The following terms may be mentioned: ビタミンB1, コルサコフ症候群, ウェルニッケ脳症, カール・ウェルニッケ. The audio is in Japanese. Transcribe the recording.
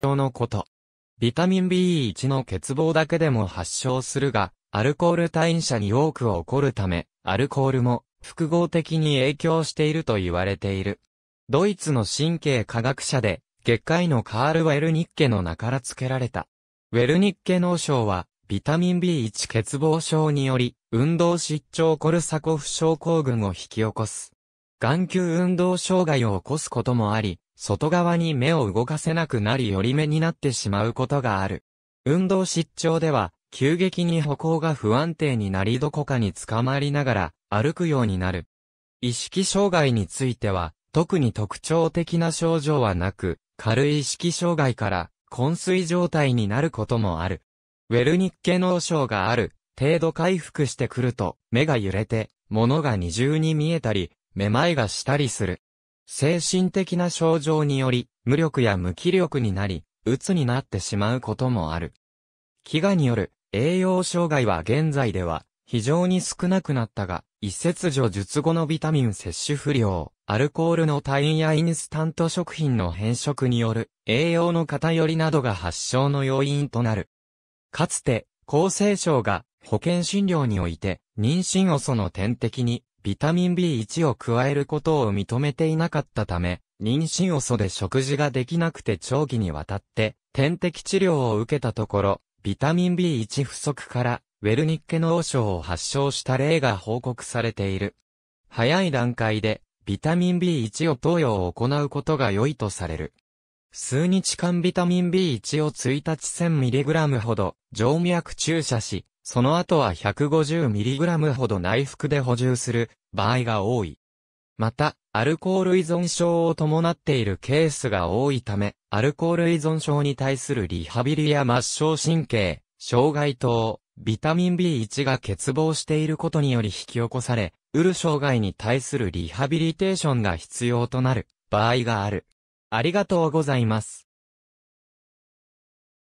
症のこと。ビタミン B1 の欠乏だけでも発症するが、アルコール代謝に多く起こるため、アルコールも複合的に影響していると言われている。ドイツの神経科学者で、外科医のカール・ウェルニッケの名から付けられた。ウェルニッケ脳症は、ビタミン B1 欠乏症により、運動失調コルサコフ症候群を引き起こす。眼球運動障害を起こすこともあり、外側に目を動かせなくなり寄り目になってしまうことがある。運動失調では、急激に歩行が不安定になりどこかにつかまりながら歩くようになる。意識障害については、特に特徴的な症状はなく、軽い意識障害から昏睡状態になることもある。ウェルニッケ脳症がある程度回復してくると、目が揺れて、物が二重に見えたり、めまいがしたりする。精神的な症状により、無力や無気力になり、鬱になってしまうこともある。飢餓による栄養障害は現在では非常に少なくなったが、一切除術後のビタミン摂取不良、アルコールの多飲やインスタント食品の偏食による栄養の偏りなどが発症の要因となる。かつて、厚生省が保険診療において、妊娠オソの点滴に、ビタミン B1 を加えることを認めていなかったため、妊娠オソで食事ができなくて長期にわたって点滴治療を受けたところ、ビタミン B1 不足からウェルニッケ脳症を発症した例が報告されている。早い段階でビタミン B1 を投与を行うことが良いとされる。数日間ビタミン B1 を1日 1000mg ほど静脈注射し、その後は 150mg ほど内服で補充する場合が多い。また、アルコール依存症を伴っているケースが多いため、アルコール依存症に対するリハビリや末梢神経、障害等、ビタミン B1 が欠乏していることにより引き起こされ、うる障害に対するリハビリテーションが必要となる場合がある。ありがとうございます。